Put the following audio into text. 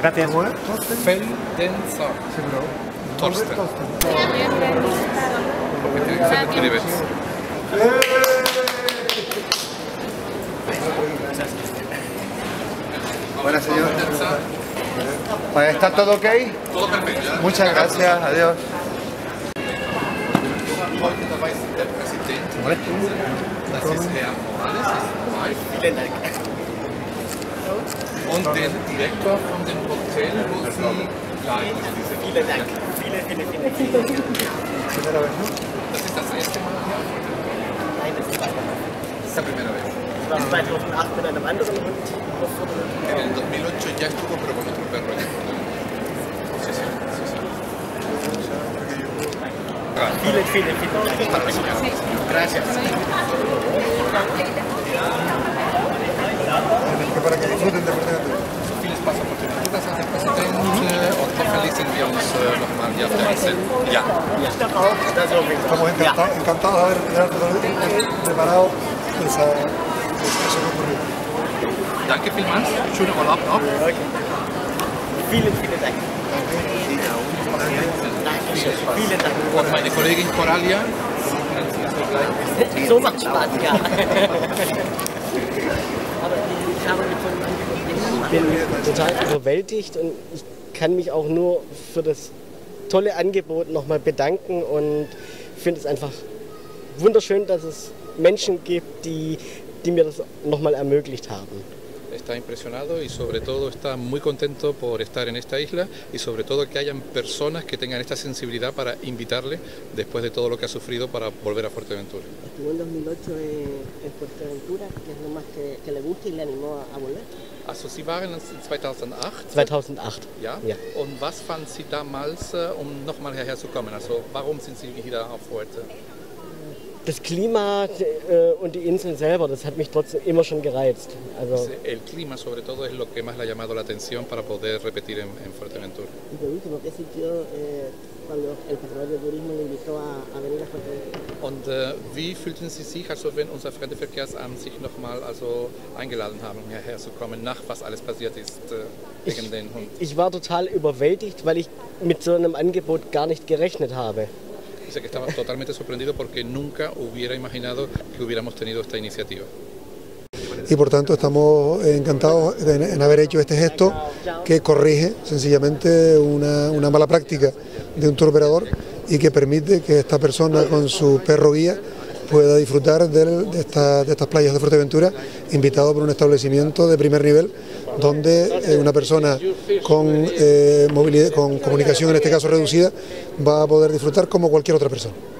Gracias. Thorsten Veldenzer. Seguro. Thorsten. Buenas, señor. Pues está todo ok. Todo perfecto. Muchas gracias. Adiós. Heute dabei ist der Präsident. Das ist Herr Morales. Und den Direktor von dem Hotel, wo Sie bleiben. Vielen Dank. Das ist das erste Mal hier? Nein, das ist la primera vez. Ich war 2008 mit einem anderen Hund. En el 2008 ya estuvo, pero con otro perro. Sí, sí, sí, sí. Vielen, vielen, vielen Dank. Gracias. Para que disfruten de Fuerteventura. Vieles Spaß an Fuerteventura, sagt der Präsident. Und hoffentlich sind wir uns nochmal hier auf der Insel. Ja. Estamos encantados de haber preparado esa ocurrido. Danke vielmals. Schönen Urlaub auch. Vielen, vielen Dank. Vielen Dank. Und meine Kollegin Coralia. So macht Spaß, ja. Ich bin total überwältigt und ich kann mich auch nur für das tolle Angebot nochmal bedanken und finde es einfach wunderschön, dass es Menschen gibt, die mir das nochmal ermöglicht haben. Está impresionado y sobre todo está muy contento por estar en esta isla y sobre todo que hayan personas que tengan esta sensibilidad para invitarle después de todo lo que ha sufrido para volver a Fuerteventura. Estuvo en 2008 en Fuerteventura, que es lo más que le gusta y le animó a volver. Also Sie waren in 2008? 2008. Ja? Ja. Und was fanden Sie damals, nochmal hierher zu kommen? Also warum sind Sie wieder auf Fuerte? Das Klima und die Insel selber, das hat mich trotzdem immer schon gereizt. Also el clima sobre todo es lo que más le ha llamado la atención para poder repetir en Fuerteventura. Und wie fühlten Sie sich, also wenn unser Fremdenverkehrsamt sich nochmal eingeladen haben, hierher zu kommen, nach was alles passiert ist wegen den Hunden? Ich war total überwältigt, weil ich mit so einem Angebot gar nicht gerechnet habe. Dice que estaba totalmente sorprendido porque nunca hubiera imaginado que hubiéramos tenido esta iniciativa. Y por tanto estamos encantados en haber hecho este gesto que corrige sencillamente una mala práctica de un tour operador y que permite que esta persona con su perro guía pueda disfrutar de estas playas de Fuerteventura, invitado por un establecimiento de primer nivel donde una persona con comunicación en este caso reducida va a poder disfrutar como cualquier otra persona.